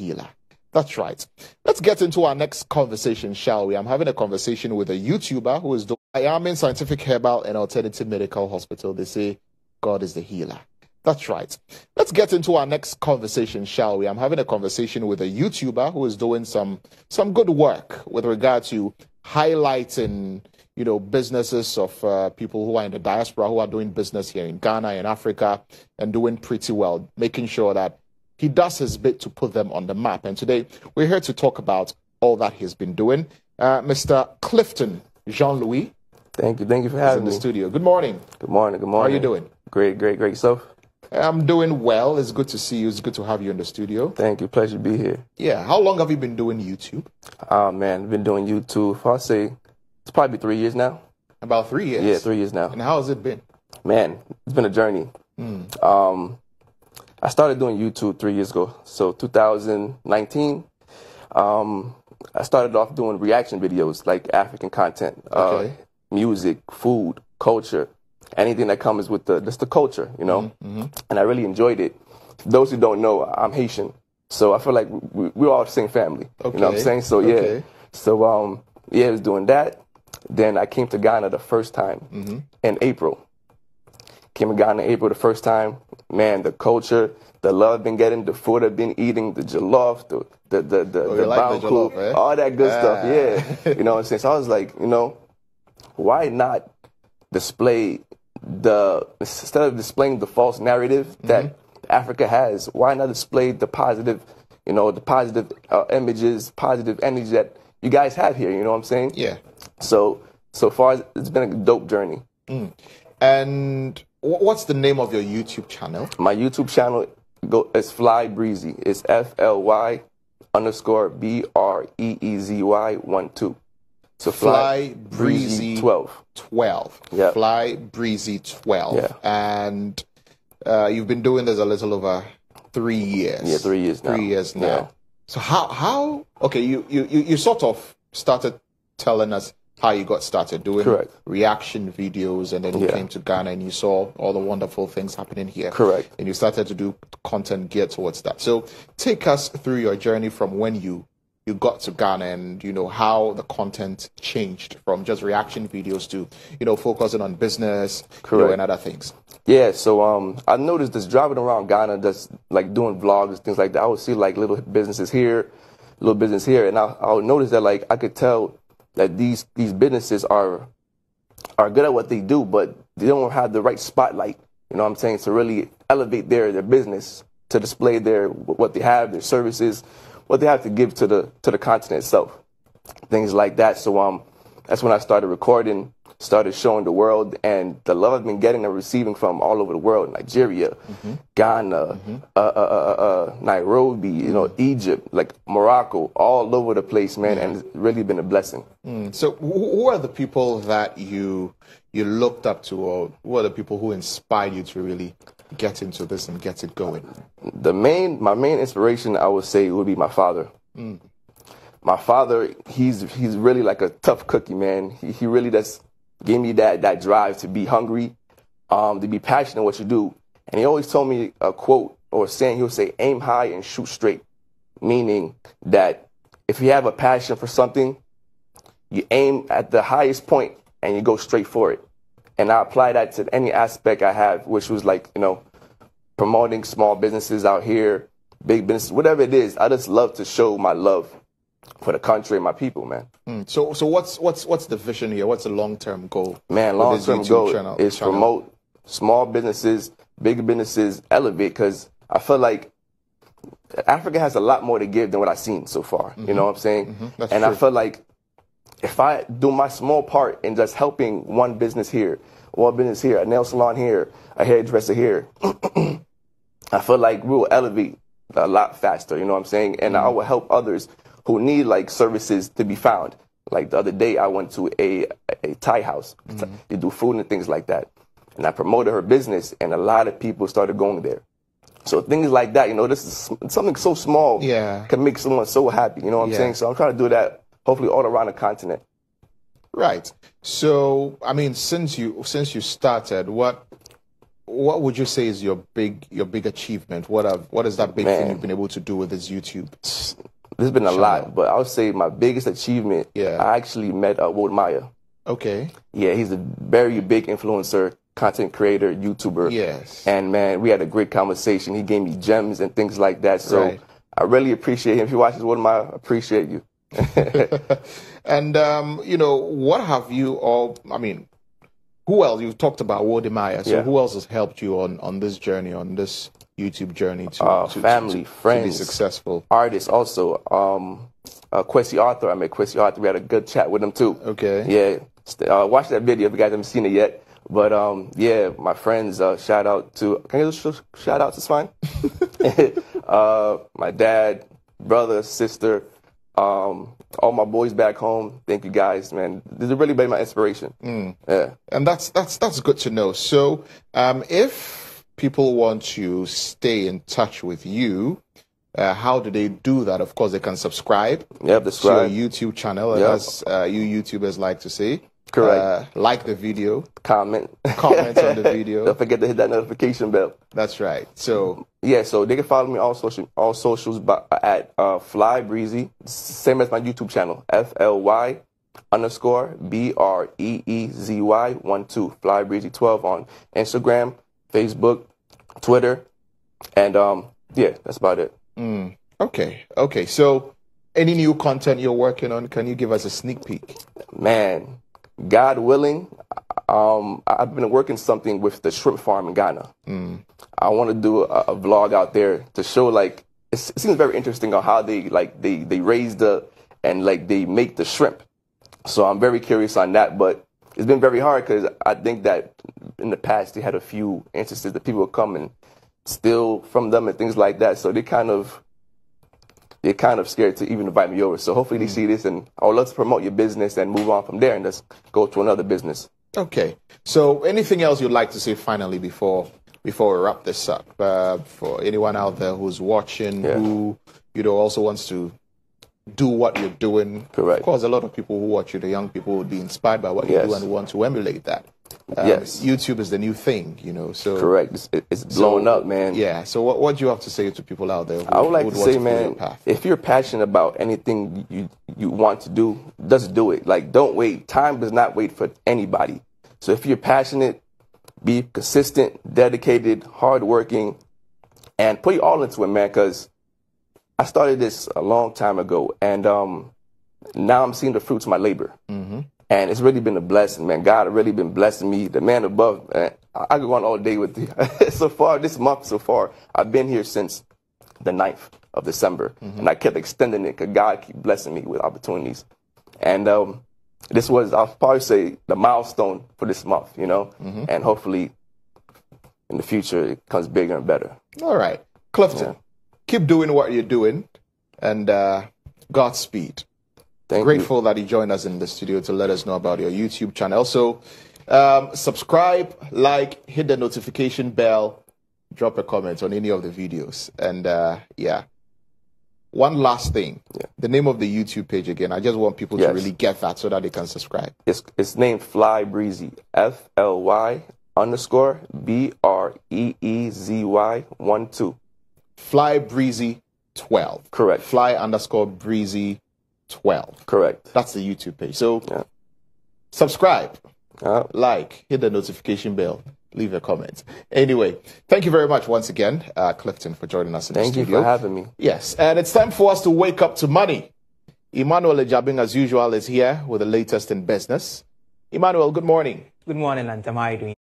healer. That's right. Let's get into our next conversation, shall we? I'm having a conversation with a YouTuber who is doing Ayamin Scientific Herbal and Alternative Medical Hospital. They say God is the healer. That's right. Let's get into our next conversation, shall we? I'm having a conversation with a YouTuber who is doing some good work with regard to highlighting, you know, businesses of people who are in the diaspora, who are doing business here in Ghana, in Africa, and doing pretty well, making sure that he does his bit to put them on the map. And today, we're here to talk about all that he's been doing. Mr. Clifton Jean-Louis. Thank you. Thank you for having me. He's in the studio. Good morning. Good morning. Good morning. How are you doing? Great, great, great. Yourself? I'm doing well. It's good to see you. It's good to have you in the studio. Thank you. Pleasure to be here. Yeah. How long have you been doing YouTube? Oh, man. I've been doing YouTube for, I'll say, it's probably 3 years now. About 3 years? Yeah, 3 years now. And how has it been? Man, it's been a journey. Mm. I started doing YouTube 3 years ago, so 2019. I started off doing reaction videos, like African content, okay, music, food, culture, anything that comes with just the culture, you know? Mm-hmm. And I really enjoyed it. For those who don't know, I'm Haitian, so I feel like we're all the same family, okay, you know what I'm saying? So, yeah, okay. So, yeah, I was doing that. Then I came to Ghana the first time, mm-hmm, in April. Came to Ghana in April the first time. Man, the culture, the love I've been getting, the food I've been eating, the jollof, the like jollof, eh? All that good stuff, yeah. You know what I'm saying? So I was like, you know, why not display instead of displaying the false narrative that, mm-hmm, Africa has, why not display the positive, you know, the positive images, positive energy that you guys have here, you know what I'm saying? Yeah. So far, it's been a dope journey. Mm. And what's the name of your YouTube channel? My YouTube channel is Fly Breezy. It's FLY_BREEZY12. So Fly Breezy 12. Yeah. Fly Breezy 12. Yeah. And you've been doing this a little over 3 years. Yeah, 3 years now. 3 years now. Yeah. So how okay, you sort of started telling us how you got started doing, correct, reaction videos, and then you, yeah, came to Ghana and you saw all the wonderful things happening here. Correct. And you started to do content geared towards that. So take us through your journey from when you got to Ghana and, you know, how the content changed from just reaction videos to, you know, focusing on business, you know, and other things. Yeah, so I noticed this driving around Ghana, just like doing vlogs, things like that. I would see like little business here, and I would notice that like I could tell that these businesses are good at what they do, but they don't have the right spotlight, you know what I'm saying, to really elevate their business, to display what they have, their services, what they have to give to the continent itself, things like that. So that's when I started recording, started showing the world, and the love I've been getting and receiving from all over the world, Nigeria, mm-hmm, Ghana, mm-hmm, Nairobi, you know, Egypt, like Morocco, all over the place, man, mm-hmm, and it's really been a blessing. Mm. So who are the people that you looked up to, or who are the people who inspired you to really get into this and get it going? My main inspiration, I would say, would be my father. Mm. My father, he's really like a tough cookie, man. He really does gave me that drive to be hungry, to be passionate in what you do. And he always told me a quote or a saying. He would say, aim high and shoot straight, meaning that if you have a passion for something, you aim at the highest point and you go straight for it. And I apply that to any aspect I have, which was like, you know, promoting small businesses out here, big business, whatever it is. I just love to show my love for the country and my people, man. Mm. So what's the vision here? What's the long-term goal? Man, long-term goal is promote small businesses, big businesses, elevate, because I feel like Africa has a lot more to give than what I've seen so far. Mm-hmm. You know what I'm saying? Mm-hmm. And true. I feel like if I do my small part in just helping one business here, a nail salon here, a hairdresser here, I feel like we will elevate a lot faster. You know what I'm saying? And mm-hmm, I will help others who need like services to be found. Like the other day, I went to a Thai house. Mm-hmm. They do food and things like that. And I promoted her business, and a lot of people started going there. So things like that, you know, this is something so small, yeah, can make someone so happy. You know what I'm, yeah, saying? So I'm trying to do that, hopefully, all around the continent. Right. So I mean, since you started, what what would you say is your big achievement? What is that big thing you've been able to do with this YouTube? There's been a lot, but I would say my biggest achievement. Yeah, I actually met Wode Maya. Okay. Yeah, he's a very big influencer, content creator, YouTuber. Yes. And man, we had a great conversation. He gave me gems and things like that. So right. I really appreciate him. If you watch this, Wode Maya, I appreciate you. And you know, what have you all? I mean, who else? You've talked about Wode Maya. So yeah. Who else has helped you on this journey, on this YouTube journey to family, friends, to be successful? Artists also. Kwesi Arthur. I met Kwesi Arthur. We had a good chat with him too. Okay. Yeah. Watch that video if you guys haven't seen it yet. But yeah, my friends. Shout out to. Can you shout out to Swine? My dad, brother, sister. All my boys back home, thank you guys, man. This has really been my inspiration. Yeah, and that's good to know. So if people want to stay in touch with you, how do they do that? Of course, they can subscribe. Yep, to your YouTube channel, as you YouTubers like to say. Correct. Like the video. Comment on the video. Don't forget to hit that notification bell. That's right. So yeah, so they can follow me on all socials at Fly Breezy, same as my YouTube channel, FLY_BREEZY12, Fly Breezy 12 on Instagram, Facebook, Twitter, and yeah, that's about it. Okay. So any new content you're working on? Can you give us a sneak peek? Man. God willing, I've been working something with the shrimp farm in Ghana. I want to do a vlog out there to show, like, it seems very interesting on how they, like, they raise the, and like they make the shrimp. So I'm very curious on that, but it's been very hard because I think that in the past they had a few instances that people would come and steal from them and things like that. So they kind of scared to even invite me over. So hopefully they see this, and I would love to promote your business and move on from there and just go to another business. Okay. So anything else you'd like to say finally before we wrap this up? For anyone out there who's watching, who, you know, also wants to do what you're doing. Correct. Of course, a lot of people who watch you, the young people, would be inspired by what you do and want to emulate that. Yes. YouTube is the new thing, you know. So correct. It's blowing up, man. Yeah. So what do you have to say to people out there? I would like to say, man, if you're passionate about anything you want to do, just do it. Like, don't wait. Time does not wait for anybody. So if you're passionate, be consistent, dedicated, hardworking, and put your all into it, man. Because I started this a long time ago, and now I'm seeing the fruits of my labor. And it's really been a blessing, man. God has really been blessing me. The man above, man, I could go on all day with you. So far, this month so far, I've been here since the 9th of December. And I kept extending it because God keep blessing me with opportunities. And this was, I'll probably say, the milestone for this month, you know. And hopefully, in the future, it comes bigger and better. All right. Clifton, keep doing what you're doing. And Godspeed. Grateful that you joined us in the studio to let us know about your YouTube channel. So subscribe, like, hit the notification bell, drop a comment on any of the videos. And yeah, one last thing, the name of the YouTube page again. I just want people to really get that so that they can subscribe. It's named Fly Breezy, FLY_BREEZY12. Fly Breezy 12. Correct. Fly _Breezy 12. Correct. That's the YouTube page. So subscribe, like, hit the notification bell, leave a comment. Anyway, thank you very much once again, Clifton, for joining us in the studio. Thank you for having me. Yes, and it's time for us to wake up to money. Emmanuel Ejabing, as usual, is here with the latest in business. Emmanuel, good morning. Good morning, Lantam. How are you doing?